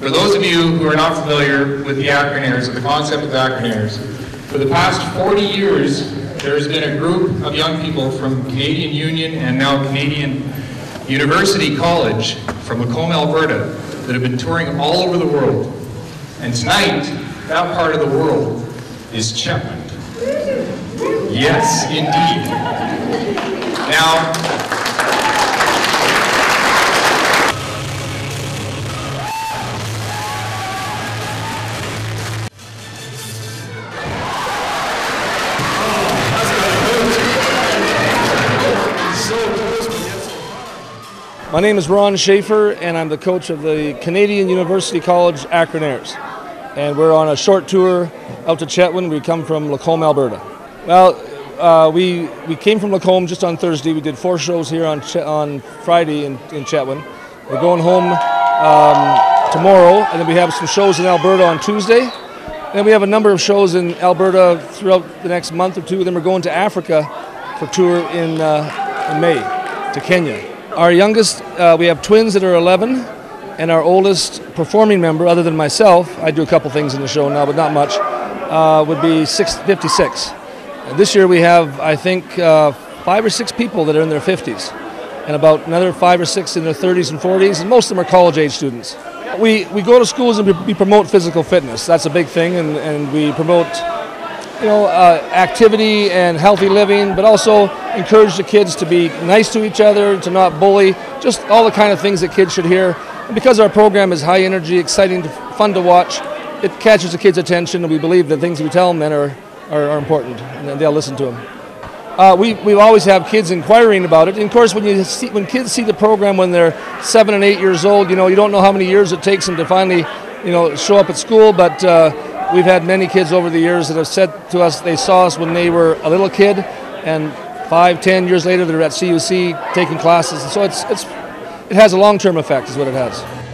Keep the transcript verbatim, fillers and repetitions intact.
For those of you who are not familiar with the Acronaires or the concept of Acronaires, for the past forty years, there's been a group of young people from Canadian Union and now Canadian University College from Lacombe, Alberta, that have been touring all over the world. And tonight, that part of the world is Chetwynd. Yes, indeed. Now, my name is Ron Schaefer, and I'm the coach of the Canadian University College Acronaires. And we're on a short tour out to Chetwynd. We come from Lacombe, Alberta. Well, uh, we, we came from Lacombe just on Thursday. We did four shows here on, Ch on Friday in, in Chetwynd. We're going home um, tomorrow, and then we have some shows in Alberta on Tuesday. And then we have a number of shows in Alberta throughout the next month or two. Then we're going to Africa for tour in, uh, in May, to Kenya. Our youngest, uh, we have twins that are eleven, and our oldest performing member, other than myself, I do a couple things in the show now, but not much, uh, would be fifty-six. This year we have, I think, uh, five or six people that are in their fifties, and about another five or six in their thirties and forties, and most of them are college-age students. We, we go to schools and we, we promote physical fitness. That's a big thing, and, and we promote, you know, uh, activity and healthy living, but also encourage the kids to be nice to each other, to not bully, just all the kind of things that kids should hear. And because our program is high energy, exciting, fun to watch, it catches the kids' attention, and we believe the things we tell them then are, are, are important, and they'll listen to them. Uh, we, we always have kids inquiring about it. And of course, when, you see, when kids see the program when they're seven and eight years old, you know, you don't know how many years it takes them to finally, you know, show up at school, but uh, we've had many kids over the years that have said to us they saw us when they were a little kid, and five, ten years later they're at C U C taking classes. And so it's, it's, it has a long-term effect is what it has.